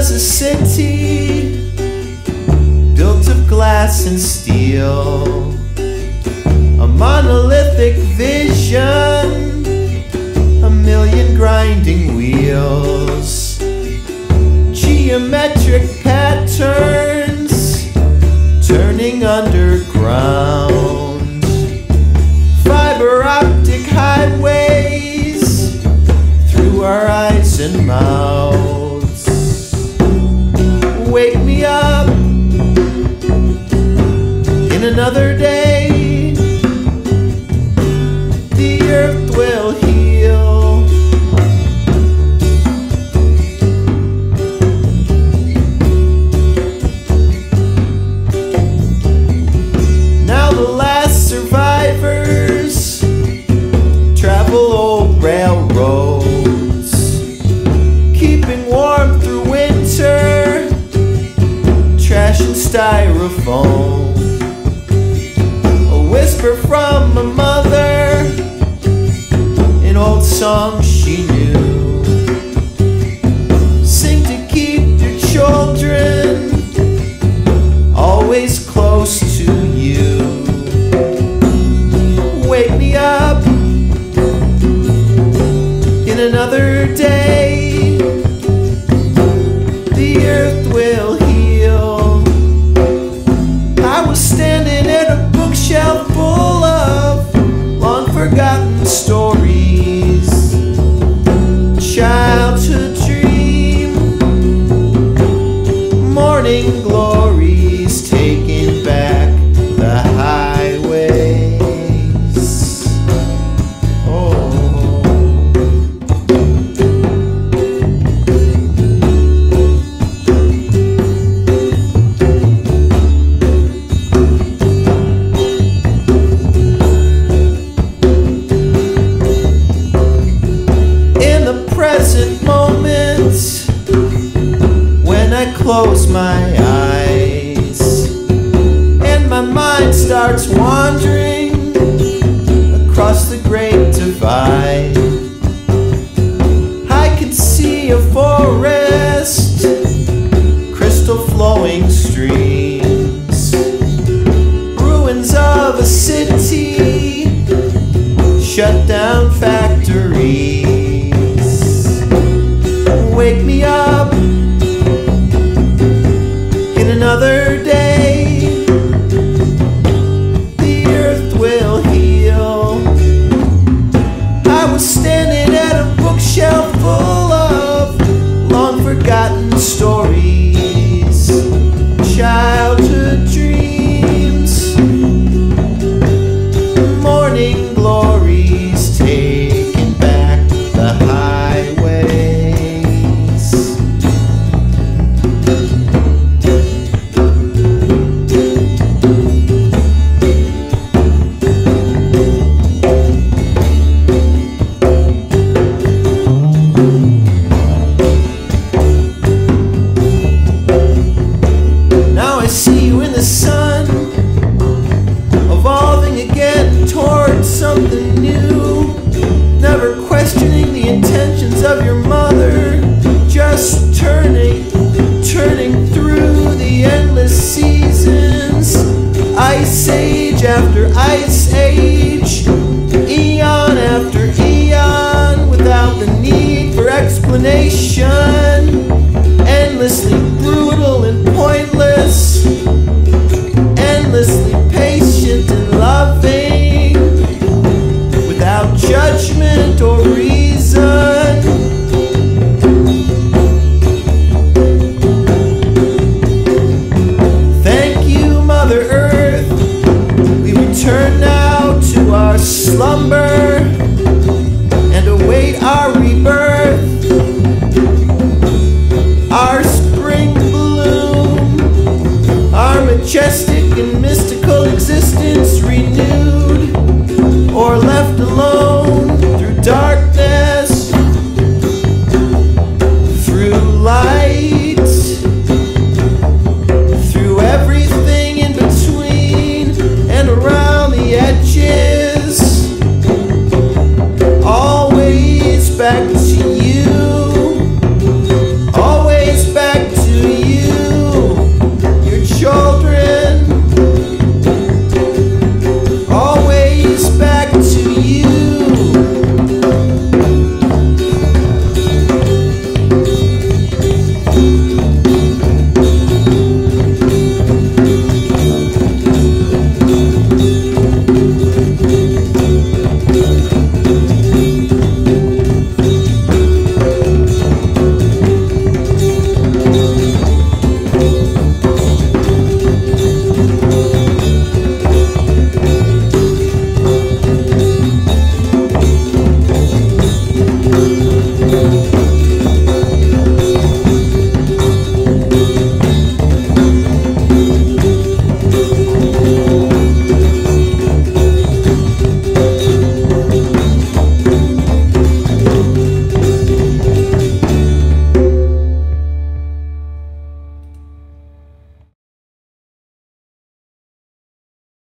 was a city built of glass and steel, a monolithic vision, a million grinding wheels, geometric patterns turning underground, fiber optic highways through our eyes and mouths. Wake me up in another day, the earth will heal. Now the last survivors travel old railroads, keeping warm through winter, trash and styrofoam. Whisper from a mother, an old song she knew. Sing to keep your children always close to you. Wake me up in another day, the earth will heal. I was standing at a bookshelf full of long-forgotten stories, childhood dream, morning glories, taking back the highways. Present moments when I close my eyes and my mind starts wandering across the great divide, I can see a forest, crystal flowing streams, ruins of a city, shut down factories. Wake me up in another day, the earth will heal. I was standing at a bookshelf full of long forgotten stories, childhood dreams, morning glories, taking back the highway. The sun evolving again towards something new, never questioning the intentions of your mother, just turning through the endless seasons, ice age after ice age, eon after eon, without the need for explanation, endlessly brutal and pointless, endlessly patient and loving, without judgment or reason. Thank you, Mother Earth. We return now to our slumber and await our rebirth, our spring bloom, our majestic and mystical existence renewed or left alone.